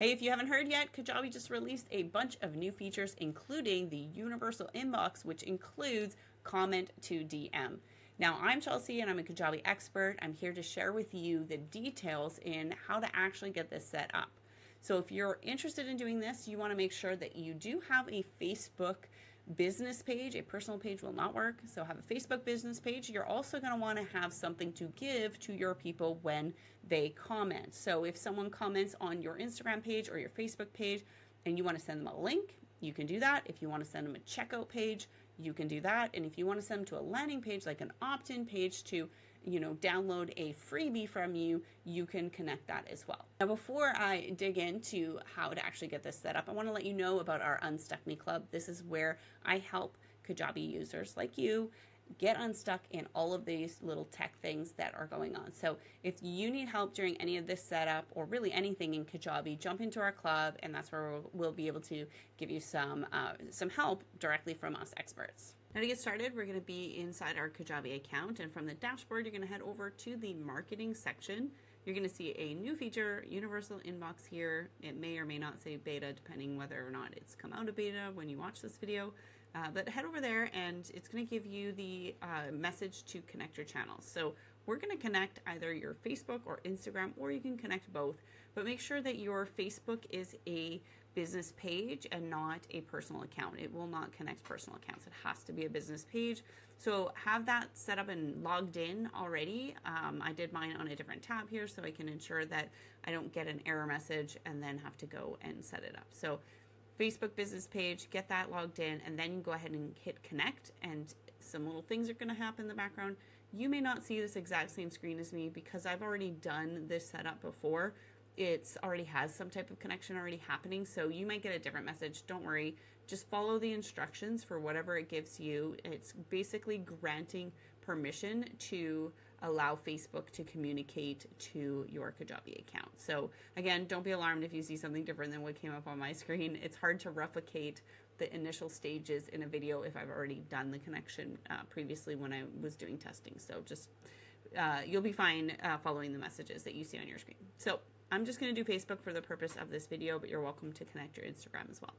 Hey, if you haven't heard yet, Kajabi just released a bunch of new features, including the Universal Inbox, which includes comment to DM. Now, I'm Chelsea and I'm a Kajabi expert. I'm here to share with you the details in how to actually get this set up. So if you're interested in doing this, you want to make sure that you do have a Facebook business page. A personal page will not work. So have a Facebook business page. You're also going to want to have something to give to your people when they comment. So if someone comments on your Instagram page or your Facebook page and you want to send them a link, you can do that. If you want to send them a checkout page, you can do that. And if you want to send them to a landing page, like an opt-in page to, you know, download a freebie from you, you can connect that as well. Now, before I dig into how to actually get this set up, I want to let you know about our Unstuck Me Club. This is where I help Kajabi users like you get unstuck in all of these little tech things that are going on. So if you need help during any of this setup or really anything in Kajabi, jump into our club, and that's where we'll be able to give you some help directly from us experts. Now, to get started, we're going to be inside our Kajabi account, and from the dashboard, you're going to head over to the marketing section. You're going to see a new feature, Universal Inbox here. It may or may not say beta, depending whether or not it's come out of beta when you watch this video. But head over there and it's going to give you the message to connect your channels. So we're going to connect either your Facebook or Instagram, or you can connect both, but make sure that your Facebook is a business page and not a personal account. It will not connect personal accounts. It has to be a business page. So have that set up and logged in already. I did mine on a different tab here so I can ensure that I don't get an error message and then have to go and set it up. So Facebook business page, get that logged in, and then you go ahead and hit connect, and some little things are going to happen in the background. You may not see this exact same screen as me because I've already done this setup before. It's already has some type of connection already happening, so you might get a different message. Don't worry, just follow the instructions for whatever it gives you. It's basically granting permission to allow Facebook to communicate to your Kajabi account. So again, don't be alarmed if you see something different than what came up on my screen. It's hard to replicate the initial stages in a video if I've already done the connection previously when I was doing testing. So just, you'll be fine following the messages that you see on your screen. So I'm just gonna do Facebook for the purpose of this video, but you're welcome to connect your Instagram as well.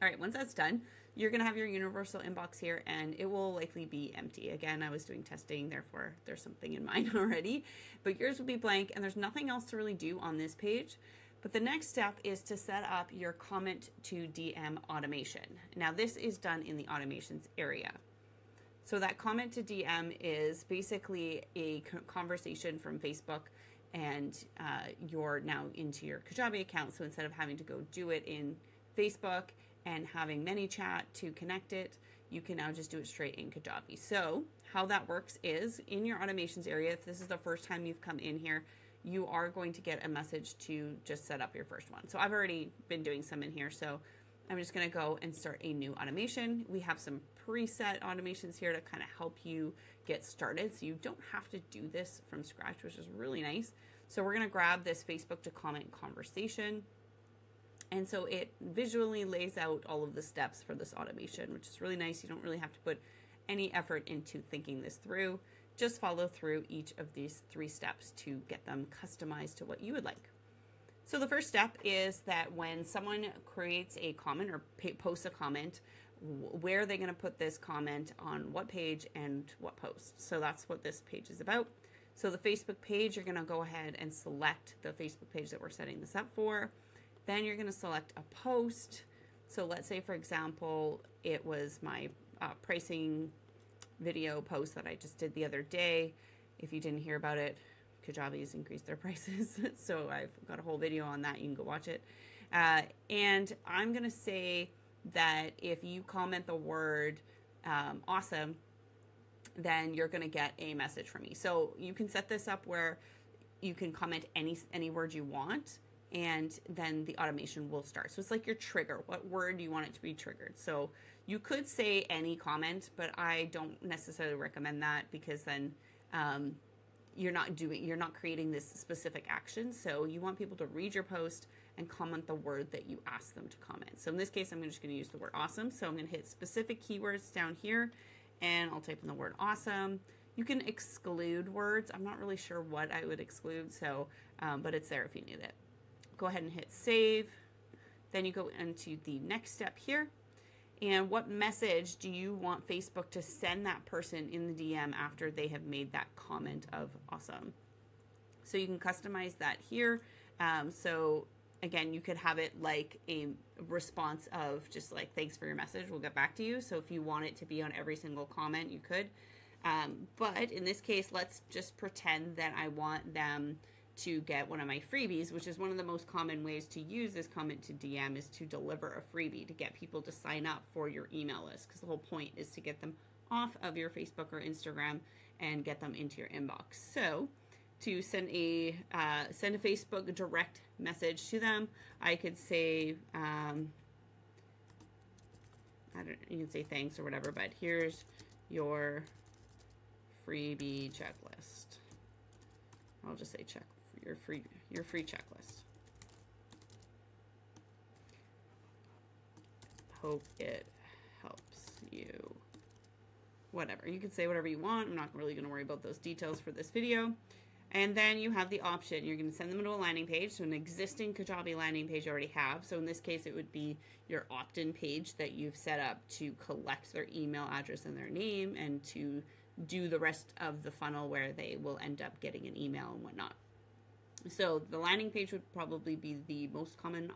All right, once that's done, you're gonna have your Universal Inbox here, and it will likely be empty. Again, I was doing testing, therefore there's something in mine already, but yours will be blank and there's nothing else to really do on this page. But the next step is to set up your comment to DM automation. Now, this is done in the automations area. So that comment to DM is basically a conversation from Facebook, and you're now into your Kajabi account. So instead of having to go do it in Facebook and having ManyChat to connect it, you can now just do it straight in Kajabi. So how that works is in your automations area, if this is the first time you've come in here, you are going to get a message to just set up your first one. So I've already been doing some in here, so I'm just gonna go and start a new automation. We have some preset automations here to kind of help you get started, so you don't have to do this from scratch, which is really nice. So we're gonna grab this Facebook to comment conversation. And so it visually lays out all of the steps for this automation, which is really nice. You don't really have to put any effort into thinking this through. Just follow through each of these three steps to get them customized to what you would like. So the first step is that when someone creates a comment or posts a comment, where are they going to put this comment on what page and what post? So that's what this page is about. So the Facebook page, you're going to go ahead and select the Facebook page that we're setting this up for. Then you're going to select a post. So let's say, for example, it was my pricing video post that I just did the other day. If you didn't hear about it, Kajabi has increased their prices. So I've got a whole video on that. You can go watch it. And I'm going to say that if you comment the word awesome, then you're going to get a message from me. So you can set this up where you can comment any word you want, and then the automation will start. So it's like your trigger. What word do you want it to be triggered? So you could say any comment, but I don't necessarily recommend that, because then you're not creating this specific action. So you want people to read your post and comment the word that you ask them to comment. So in this case, I'm just going to use the word awesome. So I'm going to hit specific keywords down here, and I'll type in the word awesome. You can exclude words. I'm not really sure what I would exclude, so but it's there if you need it. Go ahead and hit save. Then you go into the next step here. And what message do you want Facebook to send that person in the DM after they have made that comment of awesome? So you can customize that here. So again, you could have it like a response of just like, thanks for your message, we'll get back to you. So if you want it to be on every single comment, you could. But in this case, let's just pretend that I want them to get one of my freebies, which is one of the most common ways to use this comment to DM is to deliver a freebie to get people to sign up for your email list, because the whole point is to get them off of your Facebook or Instagram and get them into your inbox. So to send a Facebook direct message to them, I could say you can say thanks or whatever, but here's your freebie checklist. I'll just say check your free checklist. Hope it helps you. Whatever. You can say whatever you want. I'm not really going to worry about those details for this video. And then you have the option. You're going to send them to a landing page, so an existing Kajabi landing page you already have. So in this case, it would be your opt-in page that you've set up to collect their email address and their name and to do the rest of the funnel where they will end up getting an email and whatnot. So the landing page would probably be the most common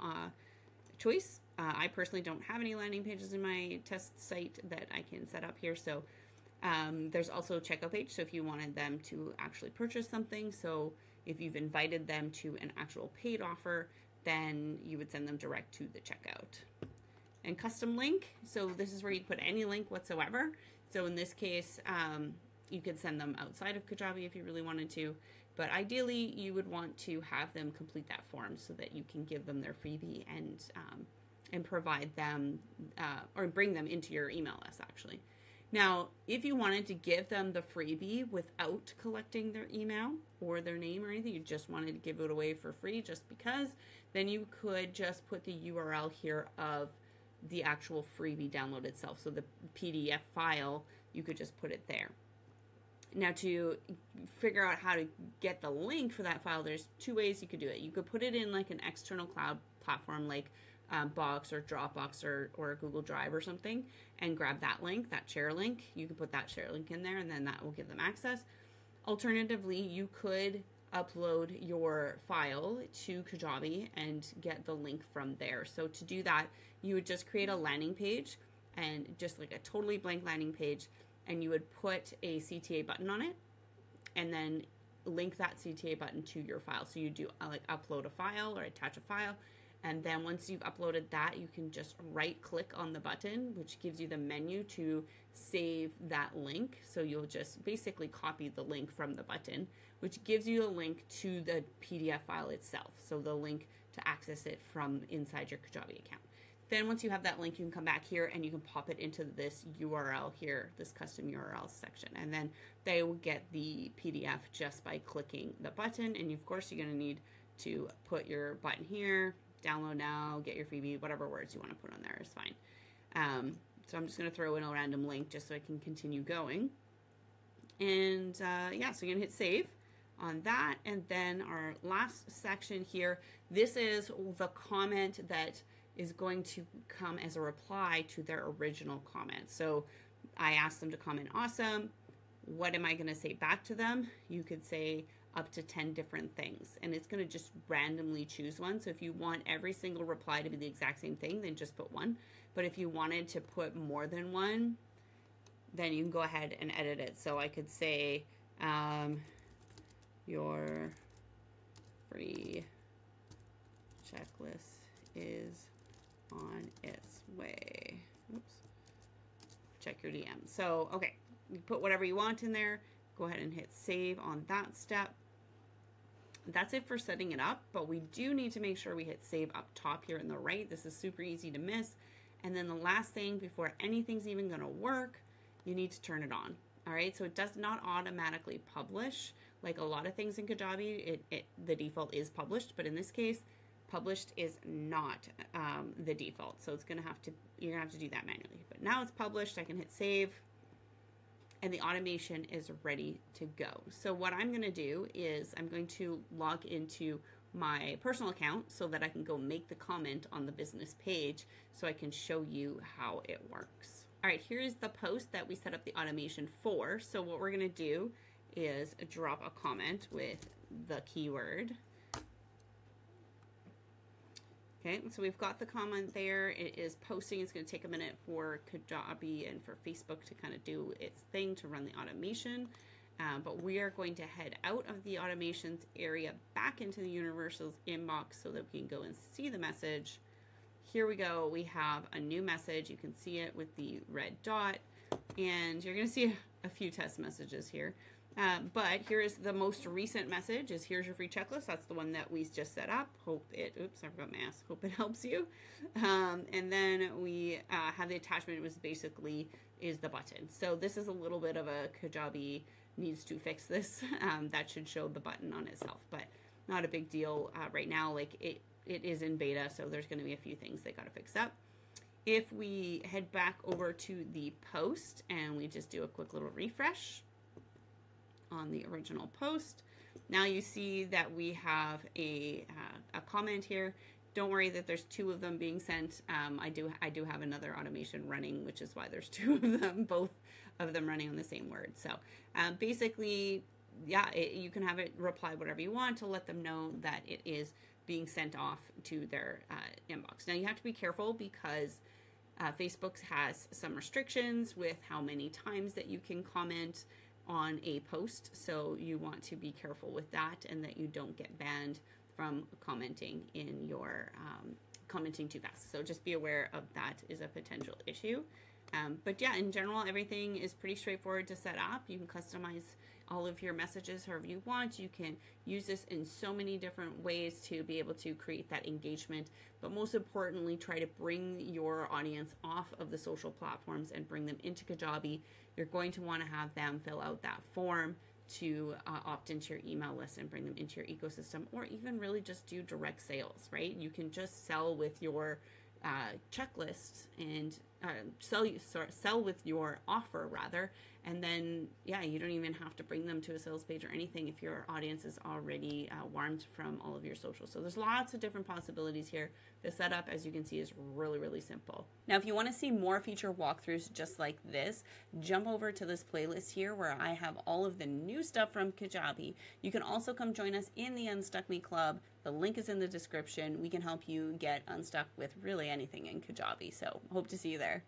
choice. I personally don't have any landing pages in my test site that I can set up here. So there's also a checkout page. So if you wanted them to actually purchase something, so if you've invited them to an actual paid offer, then you would send them direct to the checkout. And custom link. So this is where you put any link whatsoever. So in this case, you could send them outside of Kajabi if you really wanted to, but ideally you would want to have them complete that form so that you can give them their freebie and provide them or bring them into your email list actually. Now, if you wanted to give them the freebie without collecting their email or their name or anything, you just wanted to give it away for free just because, then you could just put the URL here of the actual freebie download itself. So the PDF file, you could just put it there. Now to figure out how to get the link for that file, there's two ways you could do it. You could put it in like an external cloud platform like Box or Dropbox or Google Drive or something and grab that link, that share link. You could put that share link in there and then that will give them access. Alternatively, you could upload your file to Kajabi and get the link from there. So to do that, you would just create a landing page and just like a totally blank landing page, and you would put a CTA button on it and then link that CTA button to your file. So you do like upload a file or attach a file. And then once you've uploaded that, you can just right click on the button, which gives you the menu to save that link. So you'll just basically copy the link from the button, which gives you a link to the PDF file itself. So the link to access it from inside your Kajabi account. Then once you have that link, you can come back here and you can pop it into this URL here, this custom URL section. And then they will get the PDF just by clicking the button. And of course, you're going to need to put your button here. Download now, get your freebie, whatever words you want to put on there is fine. So I'm just going to throw in a random link just so I can continue going. And yeah, so you're going to hit save on that. And then our last section here, this is the comment that is going to come as a reply to their original comment. So I asked them to comment awesome. What am I going to say back to them? You could say up to 10 different things, and it's going to just randomly choose one. So if you want every single reply to be the exact same thing, then just put one. But if you wanted to put more than one, then you can go ahead and edit it. So I could say your free checklist is on its way. Oops. Check your DM. So okay, you put whatever you want in there. Go ahead and hit save on that step. That's it for setting it up, but we do need to make sure we hit save up top here in the right. This is super easy to miss. And then the last thing, before anything's even going to work, you need to turn it on. All right, so it does not automatically publish. Like a lot of things in Kajabi, the default is published, but in this case, published is not the default. So it's going to have to, you're going to have to do that manually. But now it's published, I can hit save. And the automation is ready to go. So what I'm going to do is I'm going to log into my personal account so that I can go make the comment on the business page so I can show you how it works. All right, here's the post that we set up the automation for. So what we're gonna do is drop a comment with the keyword. Okay, so we've got the comment there. It is posting. It's going to take a minute for Kajabi and for Facebook to kind of do its thing to run the automation. But we are going to head out of the automations area back into the Universal's inbox so that we can go and see the message. Here we go. We have a new message. You can see it with the red dot. And you're going to see a few test messages here. But here is the most recent message is here's your free checklist. That's the one that we just set up. Hope it, oops, I forgot my ass. Hope it helps you. And then we have the attachment. It was basically is the button. So this is a little bit of a Kajabi needs to fix this. That should show the button on itself, but not a big deal right now. Like it is in beta. So there's going to be a few things they got to fix up. If we head back over to the post and we just do a quick little refresh on the original post, now you see that we have a comment here. Don't worry that there's two of them being sent. I do have another automation running, which is why there's two of them, both of them running on the same word. So basically, yeah, you can have it reply whatever you want to let them know that it is being sent off to their inbox. Now you have to be careful because Facebook has some restrictions with how many times that you can comment on a post. So you want to be careful with that and that you don't get banned from commenting in your commenting too fast. So just be aware of that is a potential issue. But yeah, in general, everything is pretty straightforward to set up. You can customize all of your messages however you want. You can use this in so many different ways to be able to create that engagement. But most importantly, try to bring your audience off of the social platforms and bring them into Kajabi. You're going to want to have them fill out that form to opt into your email list and bring them into your ecosystem, or even really just do direct sales, right? You can just sell with your checklist and sell with your offer rather, and then yeah, you don't even have to bring them to a sales page or anything if your audience is already warmed from all of your socials. So there's lots of different possibilities here. The setup, as you can see, is really simple. Now if you want to see more feature walkthroughs just like this, jump over to this playlist here where I have all of the new stuff from Kajabi. You can also come join us in the Unstuck Me Club. The link is in the description. We can help you get unstuck with really anything in Kajabi. So hope to see you there.